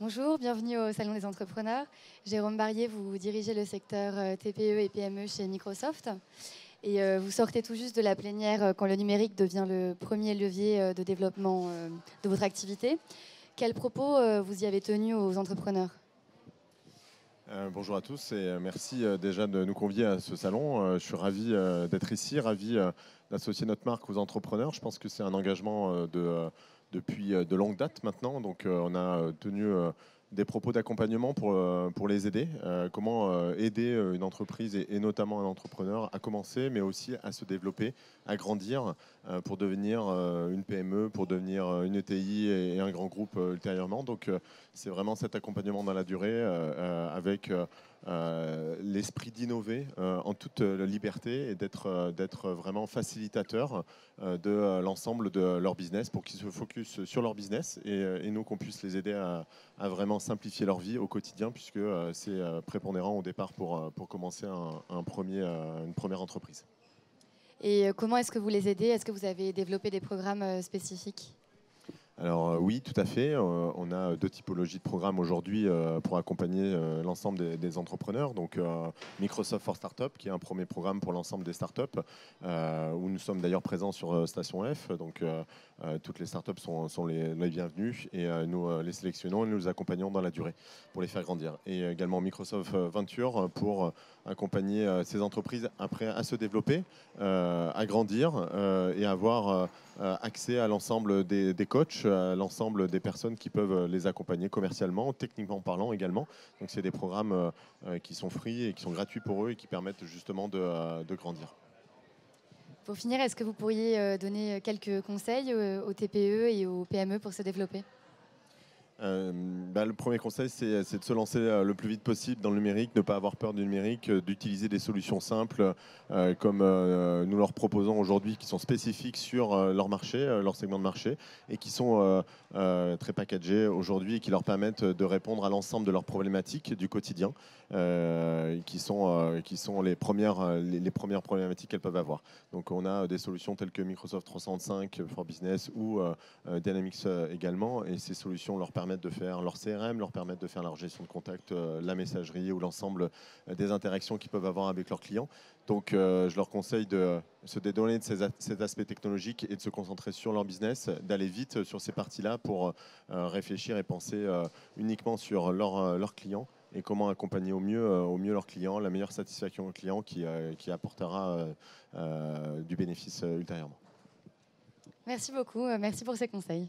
Bonjour, bienvenue au Salon des Entrepreneurs. Jérôme Barrier, vous dirigez le secteur TPE et PME chez Microsoft. Et vous sortez tout juste de la plénière quand le numérique devient le premier levier de développement de votre activité. Quels propos vous y avez tenus aux entrepreneurs ? Bonjour à tous et merci déjà de nous convier à ce salon. Je suis ravi d'être ici, ravi d'associer notre marque aux entrepreneurs. Je pense que c'est un engagement depuis de longue date maintenant. Donc on a tenu des propos d'accompagnement pour les aider. Comment aider une entreprise et notamment un entrepreneur à commencer, mais aussi à se développer, à grandir pour devenir une PME, pour devenir une ETI et un grand groupe ultérieurement. Donc c'est vraiment cet accompagnement dans la durée avec l'esprit d'innover en toute liberté et d'être vraiment facilitateur de l'ensemble de leur business pour qu'ils se focus sur leur business et nous qu'on puisse les aider à vraiment simplifier leur vie au quotidien puisque c'est prépondérant au départ pour commencer une première entreprise. Et comment est-ce que vous les aidez? Est-ce que vous avez développé des programmes spécifiques? Alors oui, tout à fait. On a deux typologies de programmes aujourd'hui pour accompagner l'ensemble des entrepreneurs. Donc Microsoft for Startup, qui est un premier programme pour l'ensemble des startups, où nous sommes d'ailleurs présents sur Station F. Donc toutes les startups sont les bienvenues et nous les sélectionnons et nous les accompagnons dans la durée pour les faire grandir. Et également Microsoft Venture pour accompagner ces entreprises après à se développer, à grandir et avoir accès à l'ensemble des coachs, l'ensemble des personnes qui peuvent les accompagner commercialement, techniquement parlant également. Donc c'est des programmes qui sont free et qui sont gratuits pour eux et qui permettent justement de grandir. Pour finir, est-ce que vous pourriez donner quelques conseils aux TPE et aux PME pour se développer ? Le premier conseil, c'est de se lancer le plus vite possible dans le numérique, de ne pas avoir peur du numérique, d'utiliser des solutions simples comme nous leur proposons aujourd'hui, qui sont spécifiques sur leur marché, leur segment de marché, et qui sont très packagées aujourd'hui et qui leur permettent de répondre à l'ensemble de leurs problématiques du quotidien, qui sont les premières problématiques qu'elles peuvent avoir. Donc on a des solutions telles que Microsoft 365 for Business ou Dynamics également, et ces solutions leur permettent de faire leur CRM, leur permettre de faire leur gestion de contact, la messagerie ou l'ensemble des interactions qu'ils peuvent avoir avec leurs clients. Donc je leur conseille de se dédouaner de ces aspects technologiques et de se concentrer sur leur business, d'aller vite sur ces parties-là pour réfléchir et penser uniquement sur leurs clients et comment accompagner au mieux leurs clients, la meilleure satisfaction aux clients qui apportera du bénéfice ultérieurement. Merci beaucoup, merci pour ces conseils.